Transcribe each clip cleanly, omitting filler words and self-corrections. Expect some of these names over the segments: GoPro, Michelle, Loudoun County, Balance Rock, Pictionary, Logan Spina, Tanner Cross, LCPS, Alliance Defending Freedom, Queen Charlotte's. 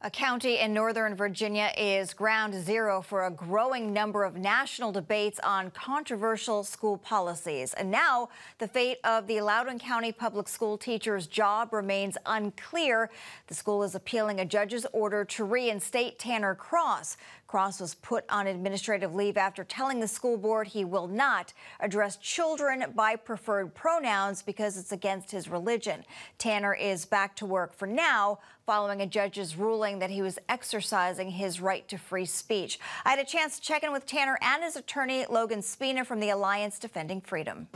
A county in Northern Virginia is ground zero for a growing number of national debates on controversial school policies. And now the fate of the Loudoun County public school teacher's job remains unclear. The school is appealing a judge's order to reinstate Tanner Cross. Cross was put on administrative leave after telling the school board he will not address children by preferred pronouns because it's against his religion. Tanner is back to work for now, following a judge's ruling that he was exercising his right to free speech. I had a chance to check in with Tanner and his attorney, Logan Spina, from the Alliance Defending Freedom.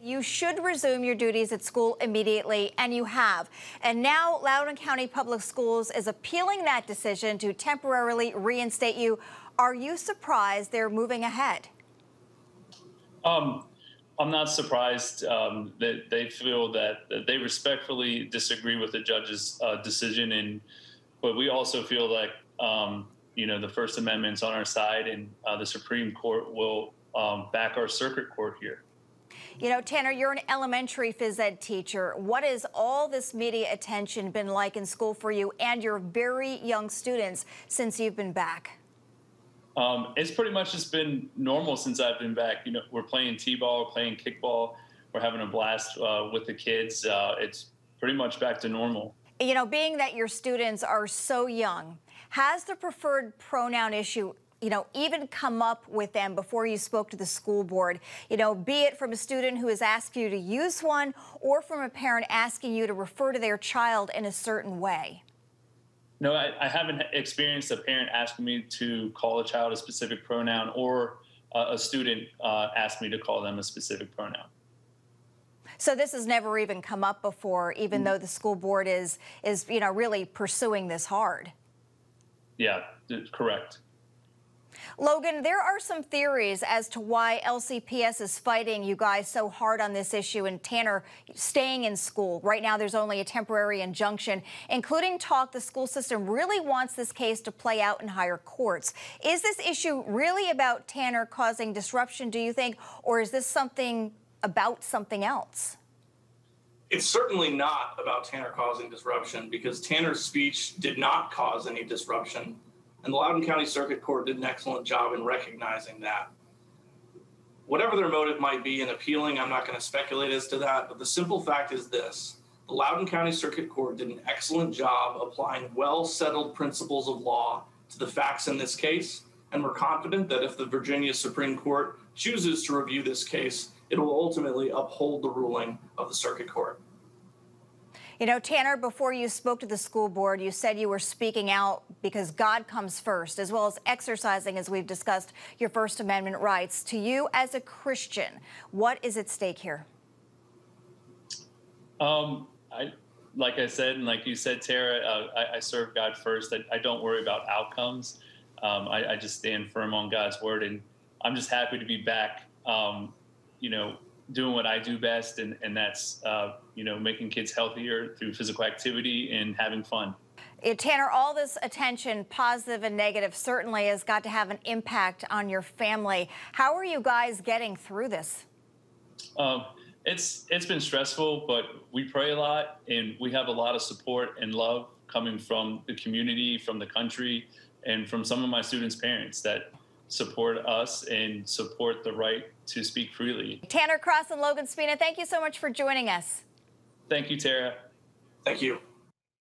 You should resume your duties at school immediately, and you have. And now Loudoun County Public Schools is appealing that decision to temporarily reinstate you. Are you surprised they're moving ahead? I'm not surprised that they feel that they respectfully disagree with the judge's decision, but we also feel like the First Amendment's on our side, and the Supreme Court will back our circuit court here. You know, Tanner, you're an elementary phys ed teacher. What has all this media attention been like in school for you and your very young students since you've been back? It's pretty much just been normal since I've been back. You know, we're playing t-ball, we're playing kickball, we're having a blast with the kids. It's pretty much back to normal. You know, being that your students are so young, has the preferred pronoun issue, you know, even come up with them before you spoke to the school board? You know, be it from a student who has asked you to use one or from a parent asking you to refer to their child in a certain way? No, I haven't experienced a parent asking me to call a child a specific pronoun or a student asked me to call them a specific pronoun. So this has never even come up before, even though the school board is really pursuing this hard. Yeah, correct. Logan, there are some theories as to why LCPS is fighting you guys so hard on this issue and Tanner staying in school. Right now, there's only a temporary injunction, including talk the school system really wants this case to play out in higher courts. Is this issue really about Tanner causing disruption, do you think, or is this something about something else? It's certainly not about Tanner causing disruption, because Tanner's speech did not cause any disruption. And the Loudoun County Circuit Court did an excellent job in recognizing that. Whatever their motive might be in appealing, I'm not going to speculate as to that, but the simple fact is this. The Loudoun County Circuit Court did an excellent job applying well-settled principles of law to the facts in this case, and we're confident that if the Virginia Supreme Court chooses to review this case, it will ultimately uphold the ruling of the Circuit Court. You know, Tanner, before you spoke to the school board, you said you were speaking out because God comes first, as well as exercising, as we've discussed, your First Amendment rights. To you as a Christian, what is at stake here? Like I said, and like you said, Tara, I serve God first. I don't worry about outcomes. I just stand firm on God's word, and I'm just happy to be back, doing what I do best, and that's, making kids healthier through physical activity and having fun. Tanner, all this attention, positive and negative, certainly has got to have an impact on your family. How are you guys getting through this? It's been stressful, but we pray a lot, and we have a lot of support and love coming from the community, from the country, and from some of my students' parents that support us and support the right to speak freely. Tanner Cross and Logan Spina, thank you so much for joining us. Thank you, Tara. Thank you.